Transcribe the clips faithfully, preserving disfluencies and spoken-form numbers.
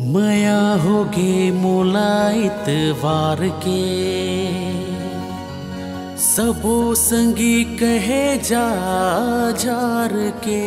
मया होगे मोलाइत वार के सबो संगी कहे जा जार के।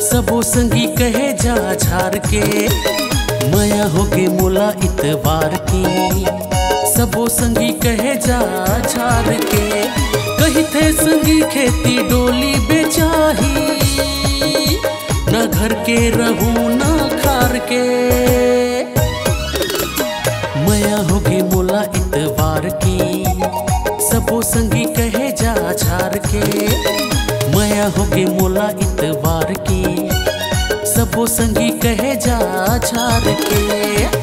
सबो संगी कहे जा झार के माया होगे मोला इतवार के सबो संगी कहे जा झार के। कही थे संगी खेती डोली बेचाही ना घर के रहूं ना खार के। माया होगे मोला इतवार के सबो संगी कहे जा झार के माया होगे मोला इतवार के सबो संगी कहे जा झार के।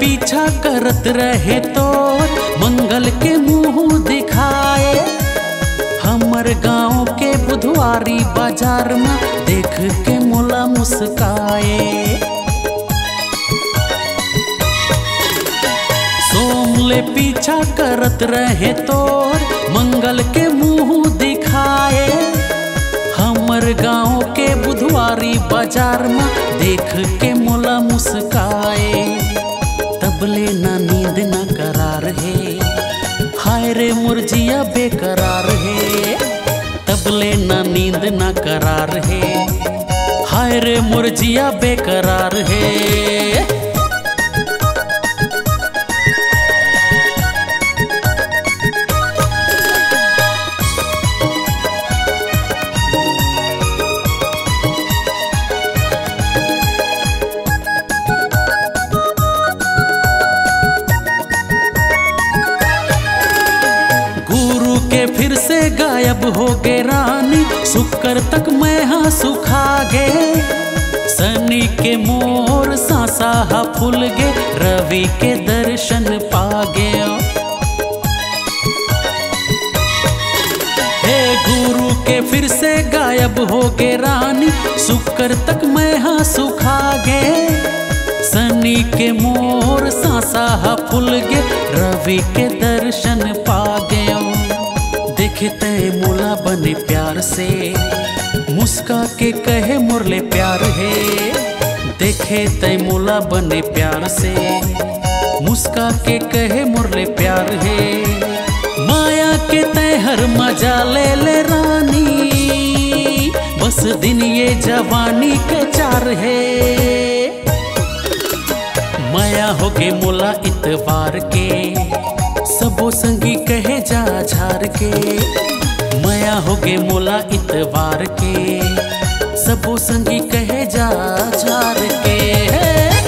पीछा करत रहे तो मंगल के मुंह दिखाए हमर गाँव के बुधवारी बाजार में देख के मोला मुस्काए। सोमले पीछा करत रहे तो मंगल के मुंह दिखाए हमर गाँव के बुधवारी बाजार में देख के मोला मुस्काए। तबले ना नींद ना करार है हाय रे मुर्जिया बेकरार है। तबले ना नींद ना करार है हाय रे मुर्जिया बेकरार है। फिर से गायब हो गे रानी शुक्र तक मैं हाँ सुखा गे। शनि के मोर सासा हा फूल गे रवि के दर्शन पागे। हे गुरु के फिर से गायब हो गे रानी शुक्र तक मैं हाँ सुखा गे। शनि के मोर सासा हा फूल गे रवि के दर्शन पागे। देखे तय मोला बने प्यार से मुस्का के कहे मुरले प्यार है। देखे तय मोला बने प्यार से मुस्का के कहे मुरले प्यार है। माया के तय हर मजा ले ले रानी बस दिन ये जवानी के चार है। माया होके मोला इतवार के सबो संगी कहे जा झार के माया होगे मोला इतवार के सबो संगी कहे जा झार के।